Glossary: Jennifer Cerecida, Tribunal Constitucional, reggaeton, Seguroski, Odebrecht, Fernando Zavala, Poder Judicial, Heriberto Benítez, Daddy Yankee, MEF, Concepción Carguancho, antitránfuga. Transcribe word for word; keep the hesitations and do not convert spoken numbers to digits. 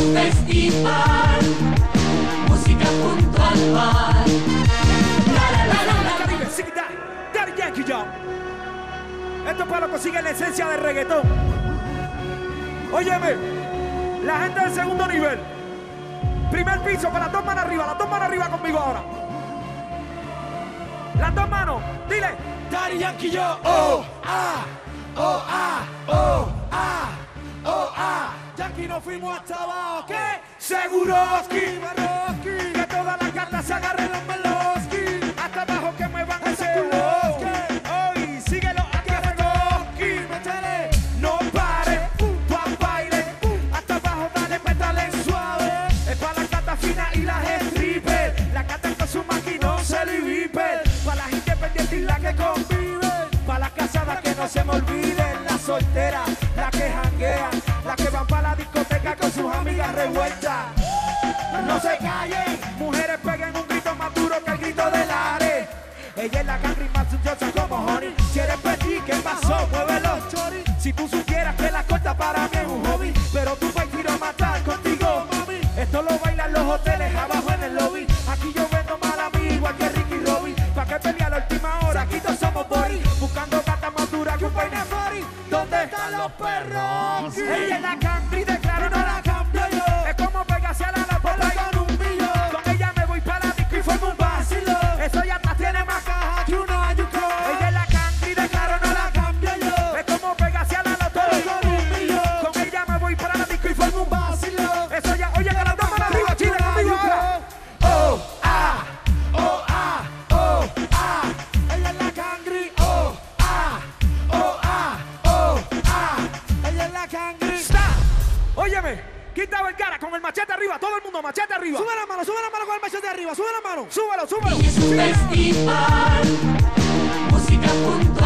festival, música junto al mar. La, la, la, la, la, la. Daddy Yankee, yo. Estos palos consiguen la esencia del reggaetón. Óyeme, la gente del segundo nivel. Primer piso, con las dos manos arriba, las dos manos arriba conmigo ahora. Las dos manos, dile. Daddy Yankee, yo. Oh, ah, oh, ah, oh, ah, oh, ah. Yankee, nos fuimos hasta abajo, ¿qué? Seguroski, Seguroski. Que todas las gatas se agarren los meloski. Hasta abajo que me van a hacer. Hoy, síguelo a Seguroski. Métele, no pare, pa' baile. Hasta abajo, dale, pétale suave. Es para las gatas finas y las stripper. Las gatas con su máquina se liviper. Para la gente pendiente y la que convive, para las casadas que no se me olviden, las solteras, las que janguean, las que van para la discoteca con sus amigas revueltas. No se callen, mujeres peguen un grito más duro que el grito del are. Ella es la Carrie más suchosa como honey. Si eres petit, ¿qué pasó? Mueve los choris. Si tú supieras que la corta para mí es un hobby, pero tú vas a ir a matar contigo, mami. Esto lo bailan los hoteles abajo en el lobby. Aquí yo vendo mal amigo, aquí es Ricky Robbie. ¿Pa' qué pelea la última hora? Aquí todos somos boris, buscando gata más dura que un peine boris. ¿Dónde están los perros? Ella es la country, de claro no la cambio yo. Es como pegarse a la bola y con un brillo. Con ella me voy para la disco y formo un vacilo. Eso ya hasta tiene más caja que una ayuco. Ella es la country, de claro no la cambio yo. Es como pegarse a la loto y con un brillo. Con ella me voy para la disco y formo un vacilo. Eso ya, oye, que la toma la arriba, chile conmigo. Oh, ah, oh, ah. Óyeme, quita el cara con el machete arriba, todo el mundo machete arriba. Sube la mano, sube la mano con el machete arriba, sube la mano, súbelo, súbelo. Y es un festival, música junto.